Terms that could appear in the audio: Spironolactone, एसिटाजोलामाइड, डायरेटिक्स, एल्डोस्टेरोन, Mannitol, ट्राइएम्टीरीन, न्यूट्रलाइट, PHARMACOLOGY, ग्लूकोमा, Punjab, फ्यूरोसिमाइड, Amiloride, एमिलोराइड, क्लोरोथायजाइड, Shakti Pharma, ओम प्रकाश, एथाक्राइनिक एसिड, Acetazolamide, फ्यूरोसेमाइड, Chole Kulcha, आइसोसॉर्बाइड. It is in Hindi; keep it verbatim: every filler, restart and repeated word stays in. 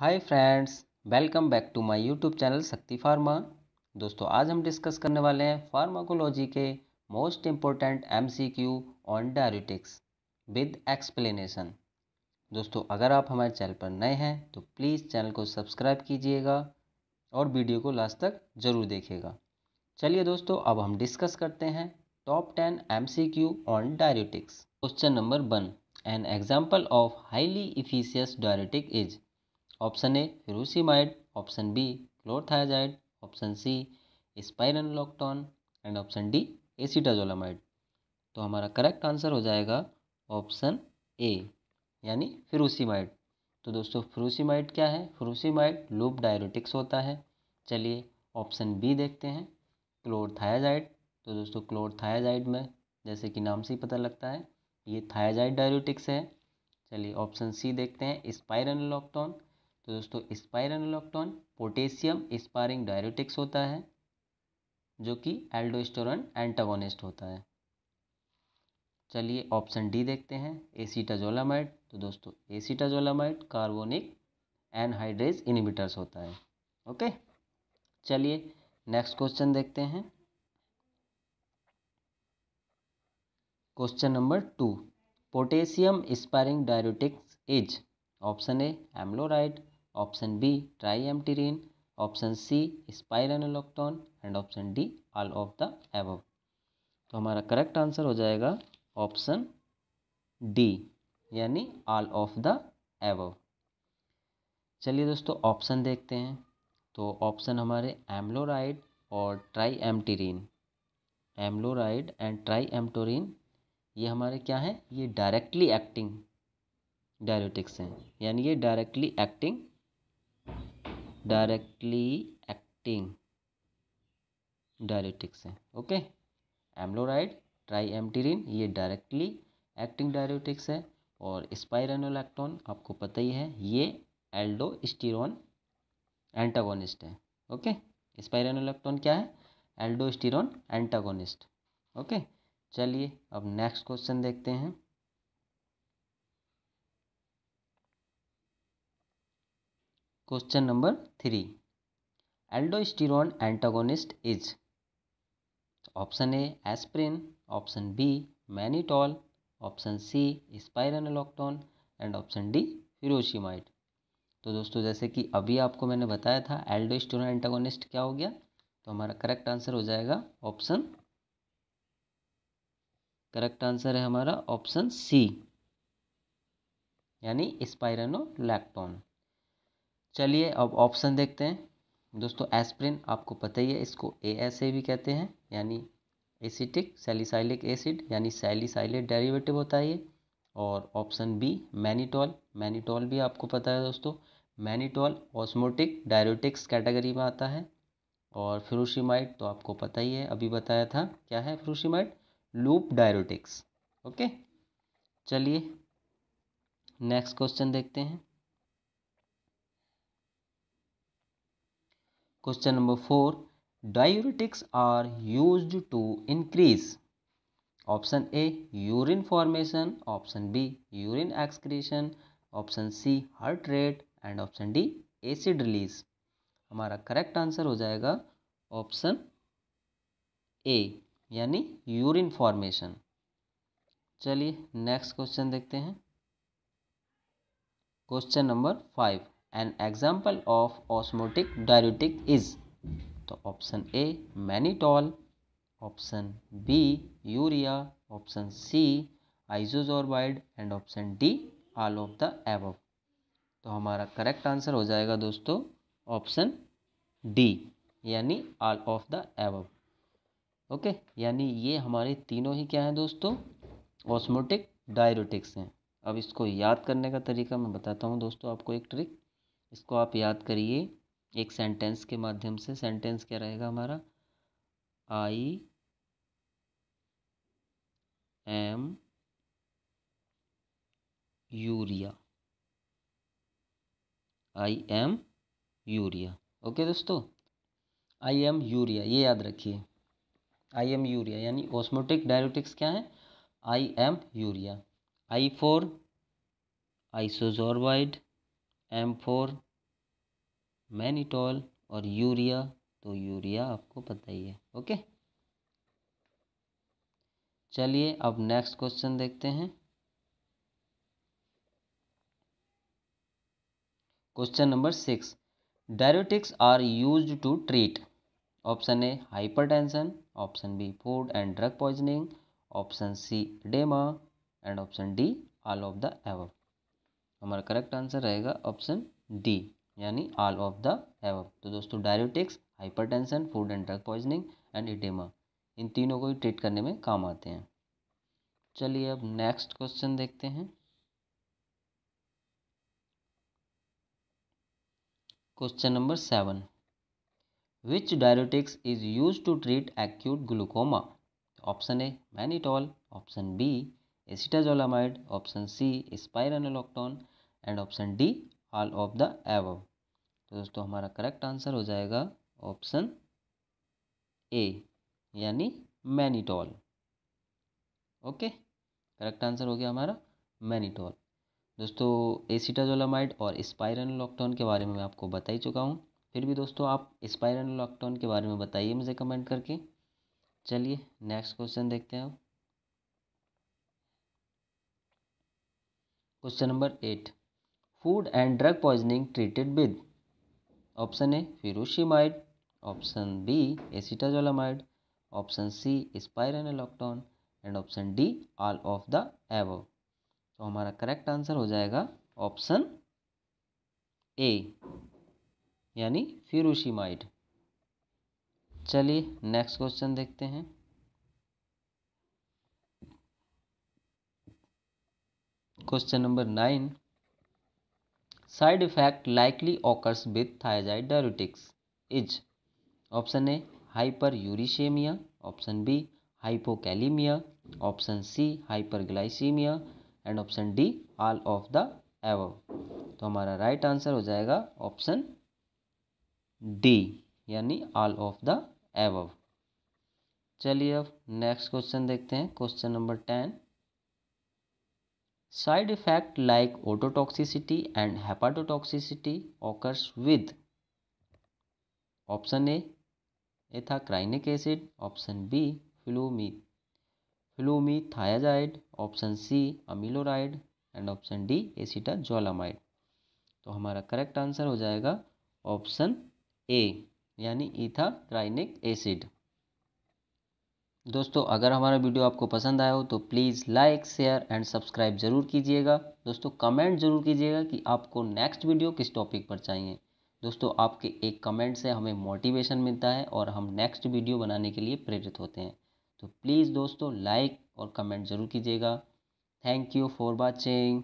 Hi friends, welcome back to my YouTube channel Shakti pharma. दोस्तों, आज हम डिस्कस करने वाले हैं फार्माकोलॉजी के most important MCQ on डायरेटिक्स with explanation. दोस्तों, अगर आप हमारे चैनल पर नए हैं तो प्लीज़ चैनल को सब्सक्राइब कीजिएगा और वीडियो को लास्ट तक ज़रूर देखिएगा। चलिए दोस्तों, अब हम डिस्कस करते हैं top ten MCQ on डायरेटिक्स। Question number one, an example of highly efficacious diuretic is. Option A फ्यूरोसिमाइड, option B क्लोरोथायजाइड, option C spironolactone and option D एसिटाजोलामाइड। तो हमारा करेक्ट आंसर हो जाएगा ऑप्शन ए यानी फ्यूरोसिमाइड। तो दोस्तों, फ्यूरोसिमाइड क्या है? फ्यूरोसिमाइड लूप डायरेटिक्स होता है। चलिए ऑप्शन बी देखते हैं, क्लोरोथायजाइड। तो दोस्तों, क्लोरोथायजाइड में जैसे कि नाम से ही पता लगता है ये थायजाइड डायरेटिक्स है। चलिए ऑप्शन सी देखते हैं, स्पाइरोनोलैक्टोन। तो दोस्तों, स्पाइरोनोलैक्टोन पोटेशियम स्पारिंग डायरेटिक्स होता है जो कि एल्डोस्टेरोन एंटागोनिस्ट होता है। चलिए ऑप्शन डी देखते हैं, एसीटाजोलामाइड। तो दोस्तों, एसीटाजोलामाइड कार्बोनिक एनहाइड्रेज इनहिबिटर्स होता है। ओके, चलिए नेक्स्ट क्वेश्चन देखते हैं। Question number two, potassium sparing डायरेटिक्स is. Option A एमिलोराइड, option B ट्राइएम्टीरीन, option C spironolactone and option D all of the above. तो हमारा करेक्ट आंसर हो जाएगा ऑप्शन डी यानी ऑल ऑफ द अबव। चलिए दोस्तों, ऑप्शन देखते हैं। तो ऑप्शन हमारे एमिलोराइड और ट्राइएम्टीरीन, एमिलोराइड एंड ट्राइएम्टीरीन ये हमारे क्या हैं? ये डायरेक्टली एक्टिंग डायरेटिक्स हैं यानी ये directly acting directly acting डायरेटिक्स हैं। ओके, एमिलोराइड ट्राइएम्टीरीन ये डायरेक्टली एक्टिंग डायरेटिक्स है और स्पाइरोनोलैक्टोन आपको पता ही है ये एल्डोस्टेरोन एंटागोनिस्ट है। ओके, स्पाइरोनोलैक्टोन क्या है? एल्डोस्टेरोन antagonist. ओके, चलिए अब नेक्स्ट क्वेश्चन देखते हैं। Question number three, एल्डोस्टेरोन antagonist is. Option A aspirin, option B mannitol, option C spironolactone and option D फ्यूरोसिमाइड। तो दोस्तों, जैसे कि अभी आपको मैंने बताया था एल्डोस्टेरोन एंटागोनिस्ट क्या हो गया, तो हमारा करेक्ट आंसर हो जाएगा ऑप्शन करेक्ट आंसर है हमारा ऑप्शन सी यानी स्पाइरोनोलैक्टोन। चलिए अब ऑप्शन देखते हैं। दोस्तों, एस्प्रिन आपको पता ही है, इसको ए एस ए भी कहते हैं यानी एसिटिक सैलिसाइलिक एसिड यानी सैलिसाइलेट डेरिवेटिव होता है ये। और ऑप्शन बी मैनीटॉल, मैनीटॉल भी आपको पता है दोस्तों, मैनीटॉल ऑस्मोटिक डायरेटिक्स कैटेगरी में आता है। और फ्यूरोसिमाइड तो आपको पता ही है, अभी बताया था क्या है फ्यूरोसिमाइड, लूप डायरेटिक्स। ओके, चलिए नेक्स्ट क्वेश्चन देखते हैं। Question number four, diuretics are used to increase. Option A urine formation, option B urine excretion, option C heart rate and option D acid release. हमारा करेक्ट आंसर हो जाएगा ऑप्शन ए यानी यूरिन फॉर्मेशन। चलिए नेक्स्ट क्वेश्चन देखते हैं। Question number five, an example of osmotic diuretic is. तो option A mannitol, option B urea, option C आइसोसॉर्बाइड and option D all of the above. तो हमारा करेक्ट आंसर हो जाएगा दोस्तों ऑप्शन डी यानी all of the above. Okay, यानी ये हमारे तीनों ही क्या हैं दोस्तों? ऑस्मोटिक डायरेटिक्स हैं। अब इसको याद करने का तरीका मैं बताता हूँ दोस्तों आपको, एक ट्रिक। इसको आप याद करिए एक सेंटेंस के माध्यम से। सेंटेंस क्या रहेगा हमारा? I M urea, I M urea. Okay दोस्तों, आई एम यूरिया ये याद रखिए, आई एम यूरिया यानी ऑस्मोटिक डायरेटिक्स क्या है? I M urea. I for आइसोसॉर्बाइड, M for mannitol और यूरिया, तो यूरिया आपको पता ही है। ओके, चलिए अब नेक्स्ट क्वेश्चन देखते हैं। Question number six, डायरेटिक्स are used to treat. Option A hypertension, option B food and drug poisoning, option C oedema and option D all of the above. हमारा करेक्ट आंसर रहेगा ऑप्शन डी, यानी ऑल ऑफ द एबव। तो दोस्तों डायरेटिक्स, hypertension, food and drug poisoning and oedema, इन तीनों को ही ट्रीट करने में काम आते हैं। चलिए अब नेक्स्ट क्वेश्चन देखते हैं। Question number seven, which डायरेटिक्स is use to treat acute ग्लूकोमा। Option A mannitol, option B एसिटाजोलामाइड, option C spironolactone and option D all of the above. तो दोस्तों हमारा करेक्ट आंसर हो जाएगा ऑप्शन ए, यानी मैनिटॉल। ओके, करेक्ट आंसर हो गया हमारा मैनिटॉल। दोस्तों एसिटाजोलामाइड और स्पाइरोनोलैक्टोन के बारे में मैं आपको बता ही चुका हूँ, फिर भी दोस्तों आप स्पाइरोनोलैक्टोन के बारे में बताइए मुझे कमेंट करके। चलिए नेक्स्ट क्वेश्चन देखते हैं आप। Question number eight, food and drug poisoning treated with. Option A फ्यूरोसेमाइड, option B एसिटाजोलामाइड, option C spironolactone and option D all of the above. तो हमारा करेक्ट आंसर हो जाएगा ऑप्शन ए, यानी फ्यूरोसेमाइड। चलिए नेक्स्ट क्वेश्चन देखते हैं। Question number nine, side effect likely occurs with thyroid डायरेटिक्स is. Option A hyperuricaemia, option B hypokalemia, option C hyperglycaemia and option D all of the above. तो हमारा राइट आंसर हो जाएगा ऑप्शन डी, यानी ऑल ऑफ द एबव। चलिए अब नेक्स्ट क्वेश्चन देखते हैं। Question number ten, side effect like ototoxicity and hepatotoxicity occurs with. Option A एथाक्राइनिक एसिड, option B flumi फ्लूमीथायाजाइड, option C amiloride and option D एसिटाजोलामाइड। तो हमारा करेक्ट आंसर हो जाएगा ऑप्शन ए, यानी इथाक्राइनिक एसिड। दोस्तों अगर हमारा वीडियो आपको पसंद आया हो तो please like, share and subscribe जरूर कीजिएगा। दोस्तों कमेंट जरूर कीजिएगा कि आपको नेक्स्ट वीडियो किस टॉपिक पर चाहिए। दोस्तों आपके एक कमेंट से हमें मोटिवेशन मिलता है और हम नेक्स्ट वीडियो बनाने के लिए प्रेरित होते हैं। तो प्लीज़ दोस्तों लाइक और कमेंट जरूर कीजिएगा। Thank you for watching.